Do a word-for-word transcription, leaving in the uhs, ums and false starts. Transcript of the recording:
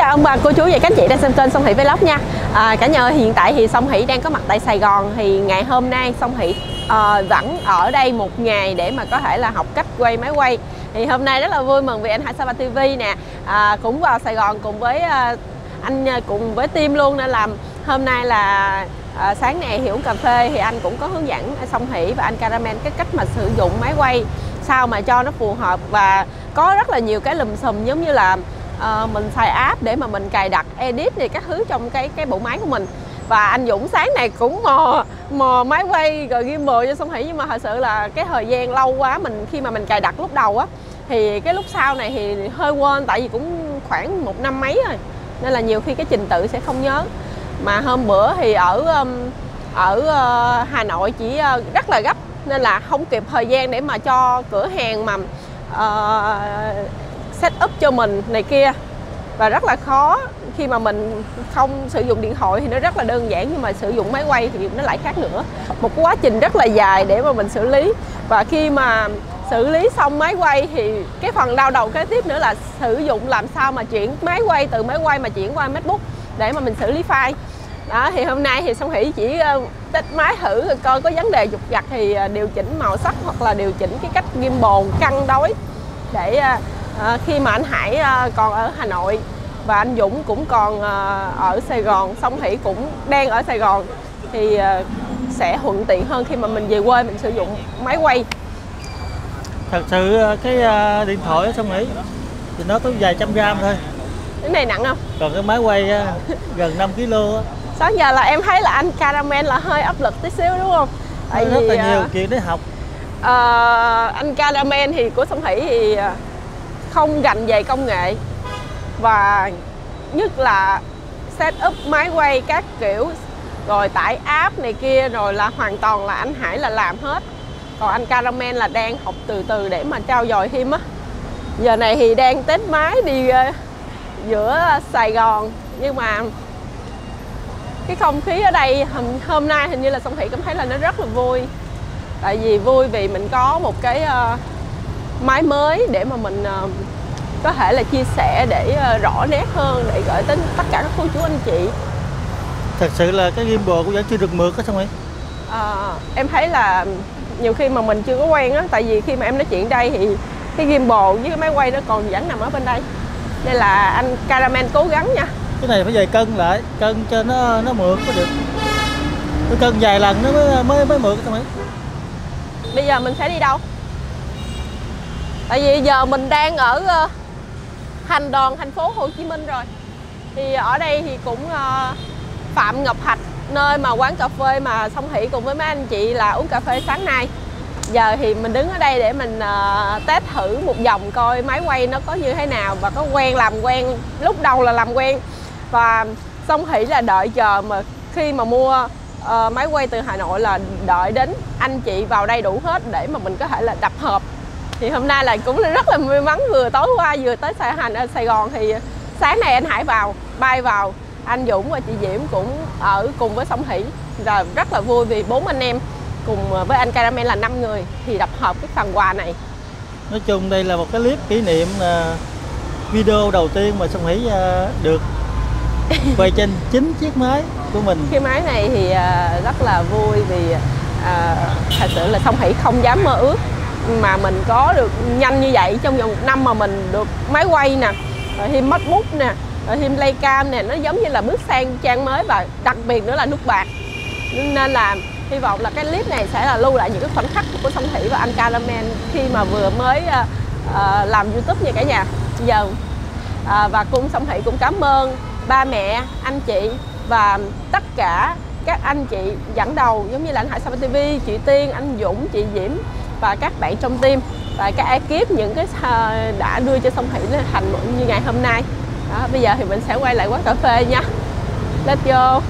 chào ông bà cô chú và các chị đang xem kênh Song Hỷ Vlog nha. à, Cả nhà ơi, hiện tại thì Song Hỷ đang có mặt tại Sài Gòn. Thì ngày hôm nay Song Hỷ uh, vẫn ở đây một ngày để mà có thể là học cách quay máy quay. Thì hôm nay rất là vui mừng vì anh Hải Sapa ti vi nè à, cũng vào Sài Gòn cùng với uh, anh cùng với team luôn, nên làm hôm nay là à, sáng nay Hiểu cà phê thì anh cũng có hướng dẫn Song Hỷ và anh Caramel cái cách mà sử dụng máy quay sao mà cho nó phù hợp, và có rất là nhiều cái lùm xùm giống như là à, mình xài app để mà mình cài đặt edit này các thứ trong cái cái bộ máy của mình. Và anh Dũng sáng này cũng mò mò máy quay rồi gimbal cho Song Hỷ, nhưng mà thật sự là cái thời gian lâu quá, mình khi mà mình cài đặt lúc đầu á thì cái lúc sau này thì hơi quên, tại vì cũng khoảng một năm mấy rồi nên là nhiều khi cái trình tự sẽ không nhớ. Mà hôm bữa thì ở ở Hà Nội chỉ rất là gấp nên là không kịp thời gian để mà cho cửa hàng mà uh, set up cho mình này kia, và rất là khó khi mà mình không sử dụng điện thoại thì nó rất là đơn giản, nhưng mà sử dụng máy quay thì nó lại khác nữa, một quá trình rất là dài để mà mình xử lý. Và khi mà xử lý xong máy quay thì cái phần đau đầu kế tiếp nữa là sử dụng làm sao mà chuyển máy quay từ máy quay mà chuyển qua MacBook để mà mình xử lý file. Đó thì hôm nay thì Song Hỷ chỉ test máy thử rồi coi có vấn đề dục vặt thì điều chỉnh màu sắc hoặc là điều chỉnh cái cách gimbal cân đối, để khi mà anh Hải còn ở Hà Nội và anh Dũng cũng còn ở Sài Gòn, Song Hỷ cũng đang ở Sài Gòn thì sẽ thuận tiện hơn khi mà mình về quê mình sử dụng máy quay. Thật sự cái điện thoại của Song Hỷ thì nó có vài trăm gram thôi. Cái này nặng không? Còn cái máy quay gần năm ki lô á. Sáng giờ là em thấy là anh Caramel là hơi áp lực tí xíu đúng không? Tại rất vì rất là nhiều chuyện để học. à, Anh Caramel thì của Song Hỷ thì không rành về công nghệ, và nhất là set up máy quay các kiểu, rồi tải app này kia, rồi là hoàn toàn là anh Hải là làm hết. Còn anh Caramel là đang học từ từ để mà trau dồi thêm á. Giờ này thì đang test máy đi giữa Sài Gòn, nhưng mà cái không khí ở đây hôm nay hình như là Song Hỷ cảm thấy là nó rất là vui, tại vì vui vì mình có một cái uh, máy mới để mà mình uh, có thể là chia sẻ để uh, rõ nét hơn, để gửi tới tất cả các cô chú anh chị. Thật sự là cái gimbal của vẫn chưa được mượt á Song Hỷ. À, em thấy là nhiều khi mà mình chưa có quen á, tại vì khi mà em nói chuyện đây thì cái gimbal với cái máy quay nó còn vẫn nằm ở bên đây. Đây là anh Caramel cố gắng nha. Cái này phải về cân lại, cân cho nó nó mượt mới được. Phải cân vài lần nó mới mới mới mượt các bạn. Bây giờ mình sẽ đi đâu? Tại vì giờ mình đang ở uh, thành đoàn thành phố Hồ Chí Minh rồi. Thì ở đây thì cũng uh, Phạm Ngọc Hạch, nơi mà quán cà phê mà Song Hỷ cùng với mấy anh chị là uống cà phê sáng nay. Giờ thì mình đứng ở đây để mình uh, test thử một vòng coi máy quay nó có như thế nào, và có quen làm quen lúc đầu là làm quen. Và Song Hỷ là đợi chờ mà khi mà mua uh, máy quay từ Hà Nội là đợi đến anh chị vào đây đủ hết để mà mình có thể là đập hộp. Thì hôm nay là cũng rất là may mắn, vừa tối qua vừa tới Sài, Hành, Sài Gòn thì sáng nay anh Hải vào, bay vào, anh Dũng và chị Diễm cũng ở cùng với Song Hỷ, rồi rất là vui vì bốn anh em cùng với anh Caramel là năm người thì đập hộp cái phần quà này. Nói chung đây là một cái clip kỷ niệm video đầu tiên mà Song Hỷ được quay trên chính chiếc máy của mình. Cái máy này thì rất là vui vì à, thật sự là Song Hỷ không dám mơ ước mà mình có được nhanh như vậy, trong vòng một năm mà mình được máy quay nè, rồi thêm MacBook nè, rồi thêm Playcam nè, nó giống như là bước sang trang mới, và đặc biệt nữa là nút bạc. Nên là hy vọng là cái clip này sẽ là lưu lại những cái khoảnh khắc của Song Hỷ và anh Caramel khi mà vừa mới uh, uh, làm YouTube nha cả nhà. Giờ uh, và cùng Song Hỷ cũng cảm ơn ba mẹ, anh chị và tất cả các anh chị dẫn đầu, giống như là anh Hải Sapa ti vi, chị Tiên, anh Dũng, chị Diễm và các bạn trong team và các ekip, những cái uh, đã đưa cho Song Hỷ thành như ngày hôm nay. Đó, bây giờ thì mình sẽ quay lại quán cà phê nha. Let's go.